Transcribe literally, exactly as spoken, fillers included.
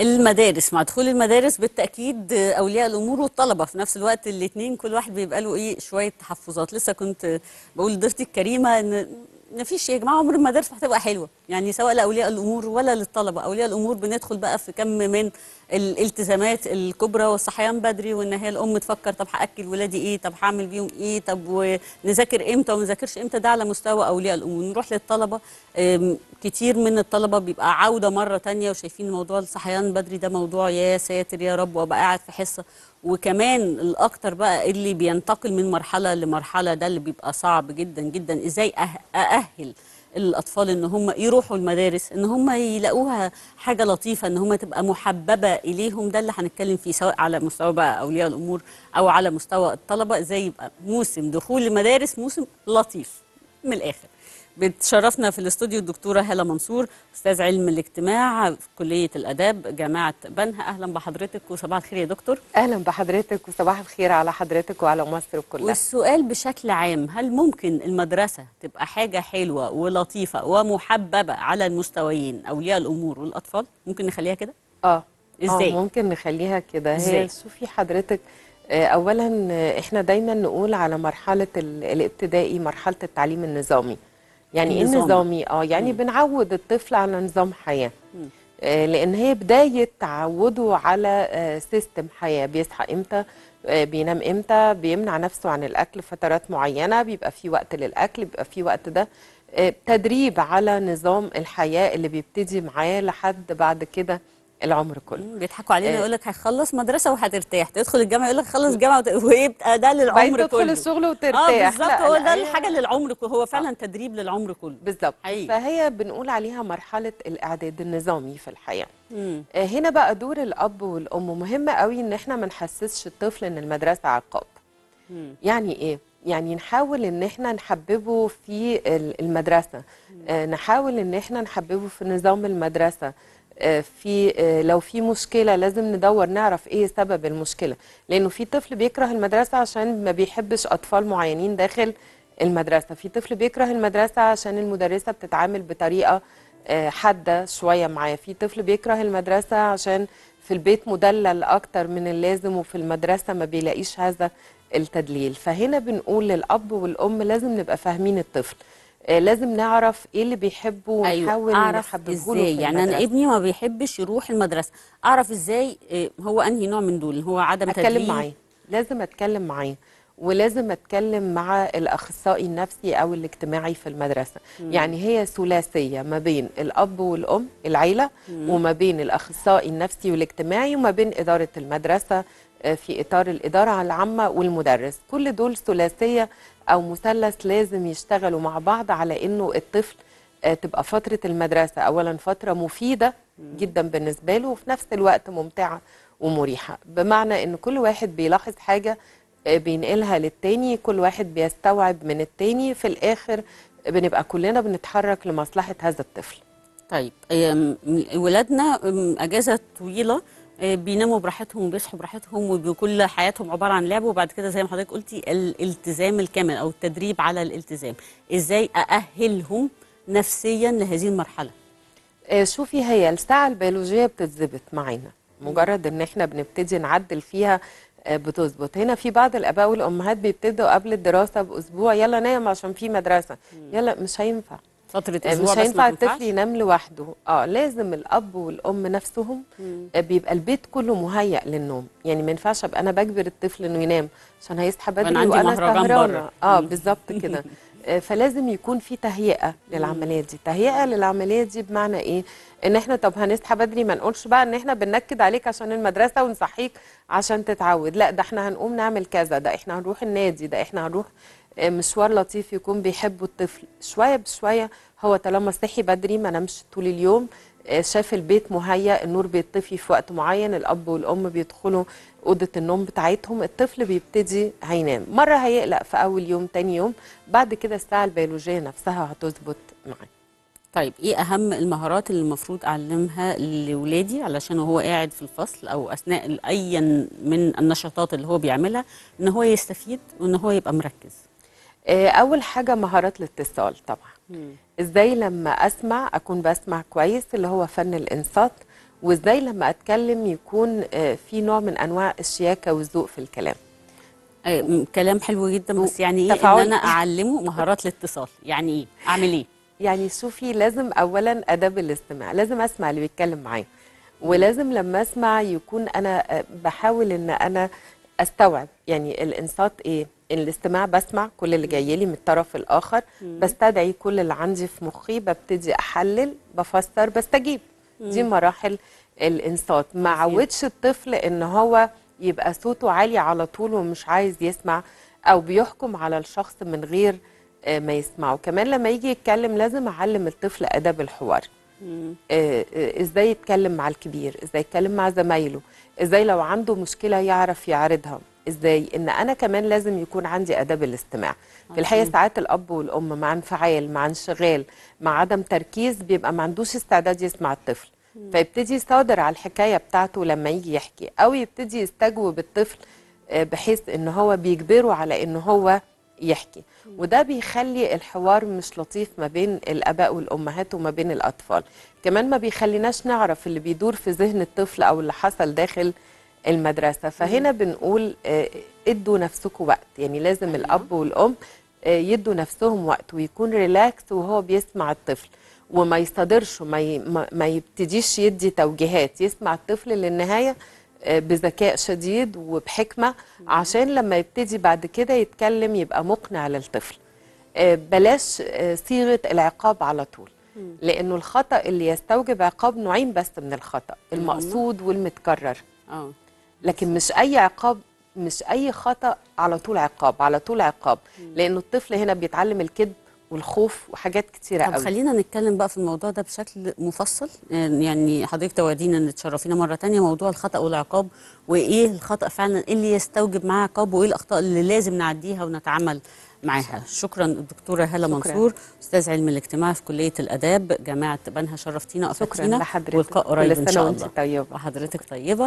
المدارس. مع دخول المدارس بالتاكيد اولياء الامور والطلبه في نفس الوقت الاثنين كل واحد بيبقى له ايه شويه تحفظات. لسه كنت بقول لضيفتي الكريمه ان مفيش يا جماعه عمر المدارس هتبقى حلوه، يعني سواء لاولياء الامور ولا للطلبه. اولياء الامور بندخل بقى في كم من الالتزامات الكبرى والصحيان بدري، وان هي الام تفكر طب هاكل ولادي ايه، طب هعمل بيهم ايه، طب ونذاكر امتى وما نذاكرش امتى. ده على مستوى اولياء الامور. نروح للطلبه، كتير من الطلبه بيبقى عوده مره ثانيه وشايفين موضوع الصحيان بدري ده موضوع يا ساتر يا رب وابقى قاعد في حصه. وكمان الاكتر بقى اللي بينتقل من مرحله لمرحله ده اللي بيبقى صعب جدا جدا. ازاي ااهل الاطفال ان هم يروحوا المدارس، ان هم يلاقوها حاجه لطيفه، ان هم تبقى محببه اليهم. ده اللي هنتكلم فيه سواء على مستوى بقى اولياء الامور او على مستوى الطلبه. ازاي يبقى موسم دخول المدارس موسم لطيف. من الاخر بتشرفنا في الاستوديو الدكتوره هاله منصور، استاذ علم الاجتماع في كليه الاداب جامعه بنها. اهلا بحضرتك وصباح الخير يا دكتور. اهلا بحضرتك وصباح الخير على حضرتك وعلى مصر كلها. والسؤال بشكل عام، هل ممكن المدرسه تبقى حاجه حلوه ولطيفه ومحببه على المستويين اولياء الامور والاطفال؟ ممكن نخليها كده؟ اه ازاي؟ اه ممكن نخليها كده. هي شوفي حضرتك، اولا احنا دايما نقول على مرحله الابتدائي مرحله التعليم النظامي. يعني ايه نظامي؟ اه يعني م. بنعود الطفل على نظام حياه، آه لان هي بدايه تعوده على آه سيستم حياه. بيصحى امتى، آه بينام امتى، بيمنع نفسه عن الاكل فترات معينه، بيبقى في وقت للاكل، بيبقى في وقت ده آه تدريب على نظام الحياه اللي بيبتدي معاه لحد بعد كده العمر كله. بيضحكوا علينا، يقول لك هيخلص مدرسه وهترتاح، تدخل الجامعه يقول لك خلص جامعه وت... ويبقى ده للعمر كله، تدخل الشغل وترتاح. اه بالظبط، هو ده الحاجه للعمر كله، هو فعلا تدريب للعمر كله بالظبط. فهي بنقول عليها مرحله الاعداد النظامي في الحياه. مم. هنا بقى دور الاب والام مهم قوي، ان احنا ما نحسسش الطفل ان المدرسه عقاب. مم. يعني ايه؟ يعني نحاول ان احنا نحببه في المدرسه، مم. نحاول ان احنا نحببه في نظام المدرسه. في لو في مشكله لازم ندور نعرف ايه سبب المشكله، لانه في طفل بيكره المدرسه عشان ما بيحبش اطفال معينين داخل المدرسه، في طفل بيكره المدرسه عشان المدرسه بتتعامل بطريقه حاده شويه معاه، في طفل بيكره المدرسه عشان في البيت مدلل اكتر من اللازم وفي المدرسه ما بيلاقيش هذا التدليل. فهنا بنقول للاب والام لازم نبقى فاهمين الطفل، لازم نعرف ايه اللي بيحبه ونحاول نحببه له. ازاي يعني انا ابني ما بيحبش يروح المدرسه، اعرف ازاي هو انهي نوع من دول؟ هو عدم تدريب، اتكلم معاه، لازم اتكلم معاه، ولازم اتكلم مع الاخصائي النفسي او الاجتماعي في المدرسه. مم. يعني هي ثلاثيه ما بين الاب والام العيله، مم. وما بين الاخصائي النفسي والاجتماعي، وما بين اداره المدرسه في اطار الاداره العامه والمدرس. كل دول ثلاثيه او مثلث لازم يشتغلوا مع بعض على انه الطفل تبقى فتره المدرسه اولا فتره مفيده جدا بالنسبه له، وفي نفس الوقت ممتعه ومريحه، بمعنى ان كل واحد بيلاحظ حاجه بينقلها للتاني، كل واحد بيستوعب من التاني، في الاخر بنبقى كلنا بنتحرك لمصلحه هذا الطفل. طيب ولادنا اجازه طويله بيناموا براحتهم، بيصحوا براحتهم، وبكل حياتهم عباره عن لعب، وبعد كده زي ما حضرتك قلتي الالتزام الكامل او التدريب على الالتزام. ازاي ااهلهم نفسيا لهذه المرحله؟ شوفي هي الساعه البيولوجيه بتتظبط معانا، مجرد ان احنا بنبتدي نعدل فيها بتظبط. هنا في بعض الاباء والامهات بيبتدوا قبل الدراسه باسبوع، يلا نام عشان في مدرسه، يلا مش هينفع فترة أسبوع، مش هينفع الطفل ينام لوحده. اه لازم الاب والام نفسهم، مم. بيبقى البيت كله مهيأ للنوم. يعني ما ينفعش ابقى انا بجبر الطفل انه ينام عشان هيصحى بدري وانا, وأنا سهرانه. اه بالظبط كده. فلازم يكون في تهيئه للعمليه دي. تهيئه للعمليه دي بمعنى ايه؟ ان احنا طب هنصحى بدري، ما نقولش بقى ان احنا بننكد عليك عشان المدرسه ونصحيك عشان تتعود، لا ده احنا هنقوم نعمل كذا، ده احنا هنروح النادي، ده احنا هنروح مشوار لطيف يكون بيحبه الطفل. شويه بشويه هو طالما صحي بدري، ما نامش طول اليوم، شاف البيت مهيأ، النور بيطفي في وقت معين، الاب والام بيدخلوا اوضه النوم بتاعتهم، الطفل بيبتدي هينام. مره هيقلق في اول يوم، تاني يوم، بعد كده الساعه البيولوجيه نفسها هتظبط معاه. طيب ايه اهم المهارات اللي المفروض اعلمها لاولادي علشان وهو قاعد في الفصل او اثناء ايا من النشاطات اللي هو بيعملها، ان هو يستفيد وان هو يبقى مركز؟ اول حاجه مهارات الاتصال طبعا. مم. ازاي لما اسمع اكون بسمع كويس، اللي هو فن الانصات، وازاي لما اتكلم يكون في نوع من انواع الشياكه والذوق في الكلام. كلام حلو جدا، بس يعني ايه ان انا اعلمه مهارات الاتصال؟ يعني ايه؟ اعمل ايه؟ يعني شوفي، لازم اولا اداب الاستماع، لازم اسمع اللي بيتكلم معايا، ولازم لما اسمع يكون انا بحاول ان انا استوعب يعني الانصات ايه؟ الاستماع، بسمع كل اللي جاي لي من الطرف الاخر، بستدعي كل اللي عندي في مخي، ببتدي احلل، بفسر، بستجيب. دي مراحل الانصات. ما عودش الطفل ان هو يبقى صوته عالي على طول ومش عايز يسمع، او بيحكم على الشخص من غير ما يسمعه. كمان لما يجي يتكلم لازم اعلم الطفل اداب الحوار، ازاي يتكلم مع الكبير، ازاي يتكلم مع زمايله، ازاي لو عنده مشكله يعرف يعرضها، ازاي ان انا كمان لازم يكون عندي اداب الاستماع. في الحقيقه ساعات الاب والام مع انفعال، مع انشغال، مع عدم تركيز، بيبقى ما عندوش استعداد يسمع الطفل، فيبتدي يصادر على الحكايه بتاعته لما يجي يحكي، او يبتدي يستجوب الطفل بحيث ان هو بيجبره على ان هو يحكي، وده بيخلي الحوار مش لطيف ما بين الاباء والامهات وما بين الاطفال. كمان ما بيخليناش نعرف اللي بيدور في ذهن الطفل او اللي حصل داخل المدرسه. فهنا بنقول ادوا نفسكم وقت، يعني لازم الاب والام يدوا نفسهم وقت ويكون ريلاكس وهو بيسمع الطفل، وما يصادرش وما يبتديش يدي توجيهات، يسمع الطفل للنهايه بذكاء شديد وبحكمه، عشان لما يبتدي بعد كده يتكلم يبقى مقنع للطفل. بلاش صيغه العقاب على طول، لانه الخطا اللي يستوجب عقاب نوعين بس من الخطا، المقصود والمتكرر. لكن مش اي عقاب، مش اي خطا على طول عقاب على طول عقاب، لانه الطفل هنا بيتعلم الكذب والخوف وحاجات كتيره قوي. طب خلينا نتكلم بقى في الموضوع ده بشكل مفصل، يعني حضرتك تودينا نتشرفينا مره ثانيه موضوع الخطا والعقاب، وايه الخطا فعلا اللي يستوجب معاه عقاب، وايه الاخطاء اللي لازم نعديها ونتعامل معاها. شكرا الدكتوره هاله منصور، استاذ علم الاجتماع في كليه الاداب جامعه بنها، شرفتينا وافدتينا، واللقاء قريب ان شاء الله. وحضرتك طيبه.